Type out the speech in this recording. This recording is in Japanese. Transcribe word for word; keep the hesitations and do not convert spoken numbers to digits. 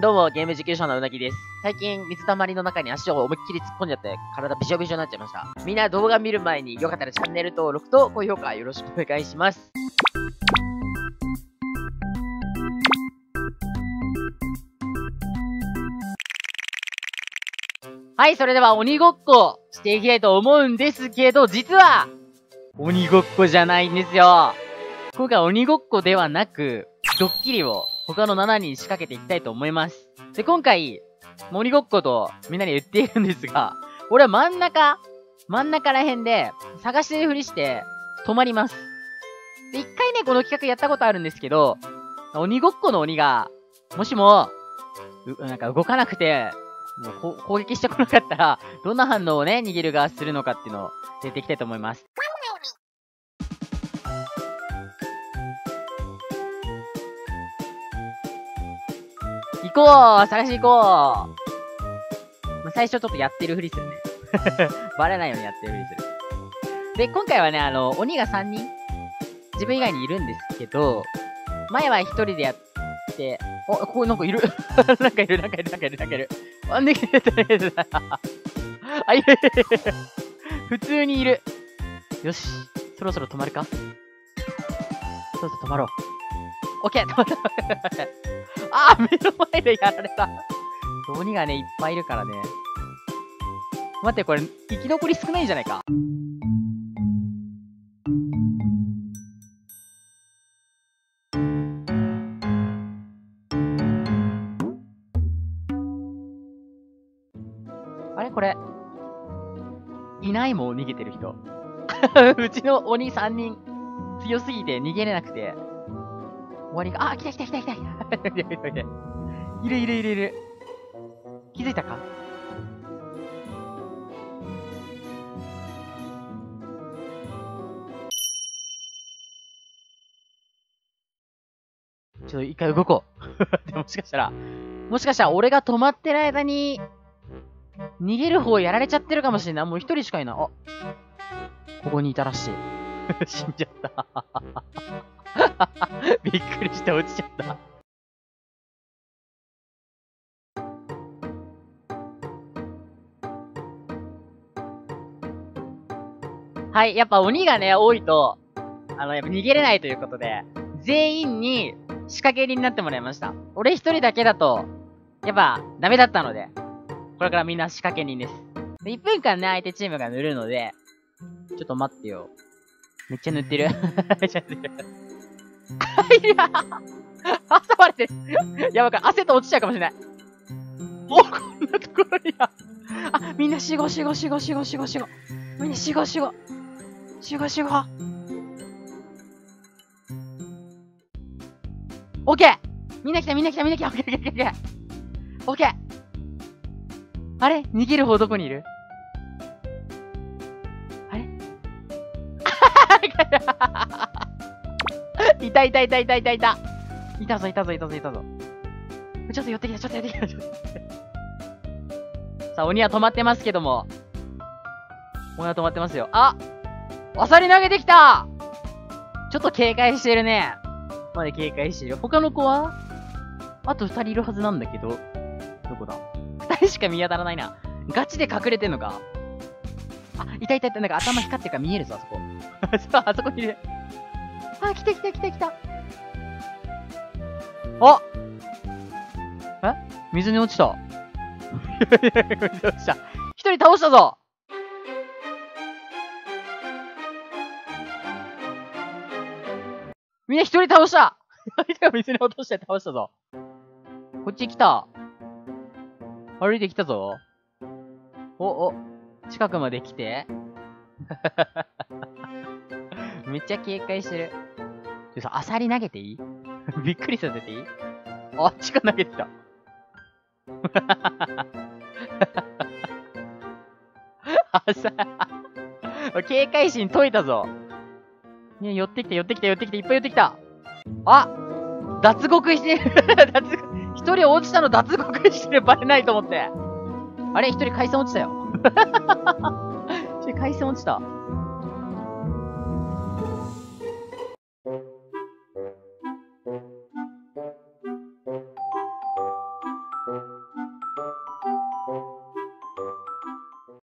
どうも、ゲーム実況者のうなぎです。最近、水たまりの中に足を思いっきり突っ込んじゃって、体びしょびしょになっちゃいました。みんな動画見る前に、よかったらチャンネル登録と高評価よろしくお願いします。はい、それでは鬼ごっこしていきたいと思うんですけど、実は、鬼ごっこじゃないんですよ。今回鬼ごっこではなく、ドッキリを、他のしちにん仕掛けていきたいと思います。で、今回、鬼ごっことみんなに言っているんですが、俺は真ん中、真ん中ら辺で探してるふりして止まります。で、一回ね、この企画やったことあるんですけど、鬼ごっこの鬼が、もしも、うなんか動かなくて、もう攻撃してこなかったら、どんな反応をね、逃げる側するのかっていうのをやっていきたいと思います。行こう探し行こう、まあ、最初ちょっとやってるふりするね。バレないようにやってるふりする。で、今回はね、あの、鬼がさんにん、自分以外にいるんですけど、前はいひとりでやって、お、ここなんかいる。なんかいる、なんかいる、なんかいる、なんかいる。あ、逃げて逃げてた。あ、いる。普通にいる。よし。そろそろ止まるか。そろそろ止まろう。オッケー、止まった。あー、目の前でやられた。鬼がね、いっぱいいるからね。待って、これ、生き残り少ないんじゃないか。あれこれ。いないもん、逃げてる人。うちの鬼さんにん、強すぎて逃げれなくて。終わりが、あ、来た来た来た来た来た。いるいるいるいる。気づいたか？ちょっと一回動こう。でもしかしたら、もしかしたら俺が止まってる間に、逃げる方やられちゃってるかもしれない。もう一人しかいない。あ、ここにいたらしい。死んじゃった。びっくりして落ちちゃった。はい、やっぱ鬼がね、多いと、あの、やっぱ逃げれないということで、全員に仕掛け人になってもらいました。俺一人だけだと、やっぱダメだったので、これからみんな仕掛け人です。で、いっぷんかんね、相手チームが塗るので、ちょっと待ってよ。めっちゃ塗ってる。めっちゃ塗ってる。いやあ、挟まれてる。やばい、汗と落ちちゃうかもしれない。もうこんなところにあ。あ、みんな集合集合集合集合集合集合。みんな集合集合。集合集合。オッケー！みんな来たみんな来たみんな来た。オッケーオッケーオッケー。オッケー！あれ？逃げる方どこにいる？あれ？いたいたいたいたいたいたいたぞいたぞいたぞいたぞ。ちょっと寄ってきたちょっと寄ってきたちょっと寄ってきた。さあ、鬼は止まってますけども。鬼は止まってますよ。あ、アサリ投げてきた。ちょっと警戒してるね。まだ警戒してる。他の子はあとふたりいるはずなんだけど。どこだ？ ふたりしか見当たらないな。ガチで隠れてんのか。あ、いたいたいた。なんか頭光ってるから見えるぞ、あそこ。あ, あそこにいる。あ、来た来た来た来た。あ、え、水に落ちた。水に落ちた。一人倒したぞ。みんな一人倒した。相手が水に落として倒したぞ。こっち来た。歩いてきたぞ。お、お、近くまで来て。めっちゃ警戒してる。アサリ投げていい？びっくりさせていい？あっちから投げてた。アサリ。警戒心解いたぞ。ね、寄ってきた、寄ってきた、寄ってきた、いっぱい寄ってきた。あ、脱獄してる。脱獄。一人落ちたの脱獄してる。バレないと思って。あれ、一人回線落ちたよ。一人回線落ちた。